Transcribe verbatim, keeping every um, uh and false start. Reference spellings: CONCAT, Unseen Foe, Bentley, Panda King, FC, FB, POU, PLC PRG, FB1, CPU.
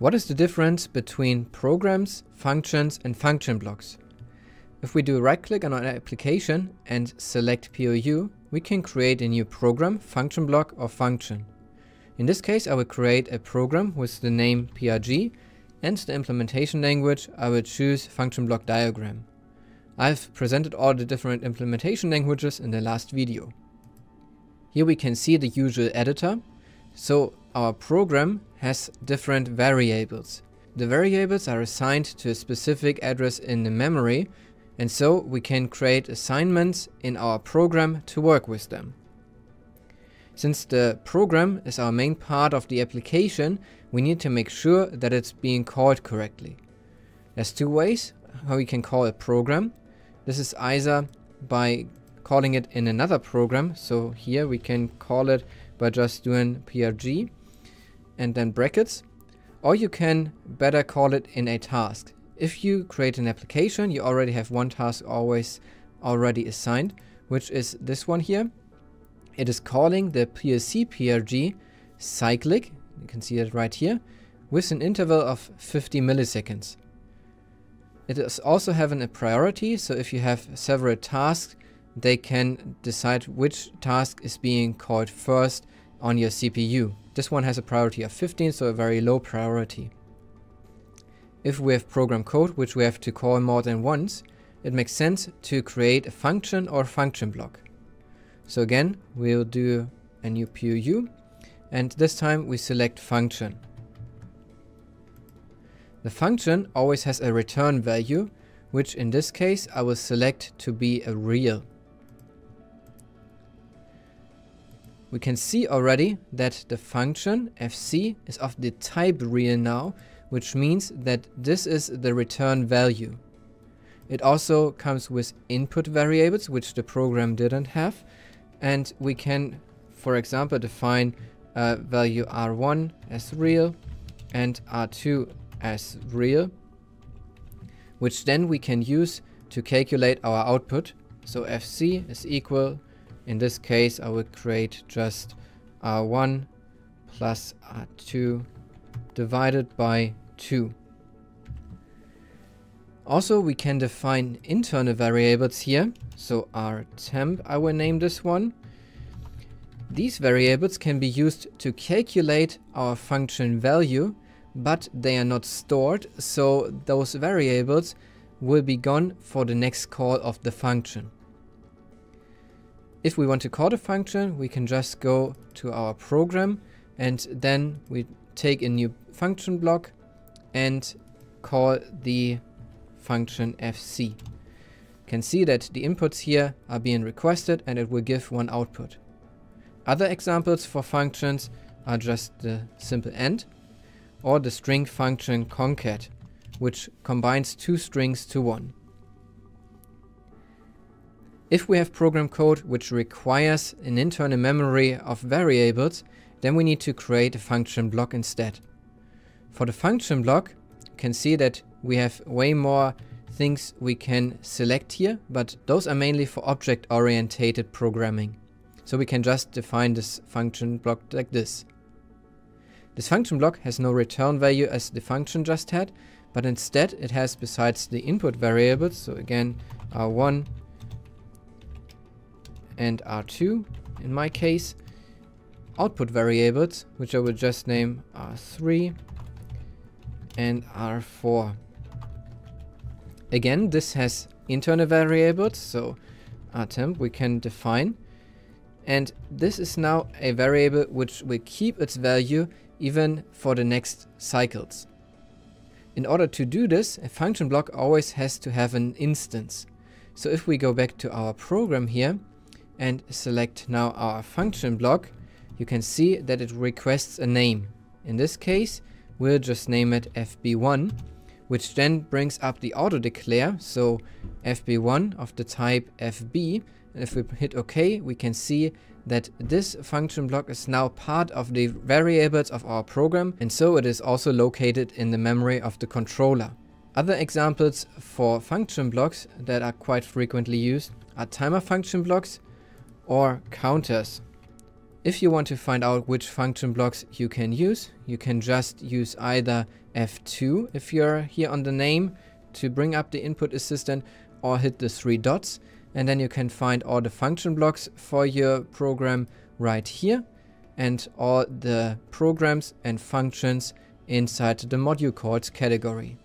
What is the difference between programs, functions and function blocks? If we do right click on our application and select P O U, we can create a new program, function block or function. In this case, I will create a program with the name P R G and the implementation language I will choose function block diagram. I've presented all the different implementation languages in the last video. Here we can see the usual editor. So our program has different variables. The variables are assigned to a specific address in the memory, and so we can create assignments in our program to work with them. Since the program is our main part of the application, we need to make sure that it's being called correctly. There's two ways how we can call a program. This is either by calling it in another program, so here we can call it by just doing P R G and then brackets, or you can better call it in a task. If you create an application, you already have one task always already assigned, which is this one here. It is calling the P L C P R G cyclic, you can see it right here, with an interval of fifty milliseconds. It is also having a priority, so if you have several tasks, they can decide which task is being called first on your C P U. This one has a priority of fifteen, so a very low priority. If we have program code, which we have to call more than once, it makes sense to create a function or function block. So again, we'll do a new P O U, and this time we select function. The function always has a return value, which in this case I will select to be a real. We can see already that the function F C is of the type real now, which means that this is the return value. It also comes with input variables, which the program didn't have, and we can, for example, define uh, value R one as real and R two as real, which then we can use to calculate our output. So F C is equal, in this case, I will create just R one plus R two divided by two. Also, we can define internal variables here. So R temp, I will name this one. These variables can be used to calculate our function value, but they are not stored. So those variables will be gone for the next call of the function. If we want to call the function, we can just go to our program and then we take a new function block and call the function F C. You can see that the inputs here are being requested and it will give one output. Other examples for functions are just the simple end or the string function CONCAT, which combines two strings to one. If we have program code which requires an internal memory of variables, then we need to create a function block instead. For the function block, you can see that we have way more things we can select here, but those are mainly for object-oriented programming. So we can just define this function block like this. This function block has no return value as the function just had, but instead it has, besides the input variables, so again R one and R two in my case, output variables, which I will just name R three and R four. Again, this has internal variables, so R temp we can define. And this is now a variable which will keep its value even for the next cycles. In order to do this, a function block always has to have an instance. So if we go back to our program here, and select now our function block, you can see that it requests a name. In this case, we'll just name it F B one, which then brings up the auto declare, so F B one of the type F B. And if we hit OK, we can see that this function block is now part of the variables of our program, and so it is also located in the memory of the controller. Other examples for function blocks that are quite frequently used are timer function blocks, or counters. If you want to find out which function blocks you can use, you can just use either F two if you're here on the name to bring up the input assistant, or hit the three dots, and then you can find all the function blocks for your program right here and all the programs and functions inside the module calls category.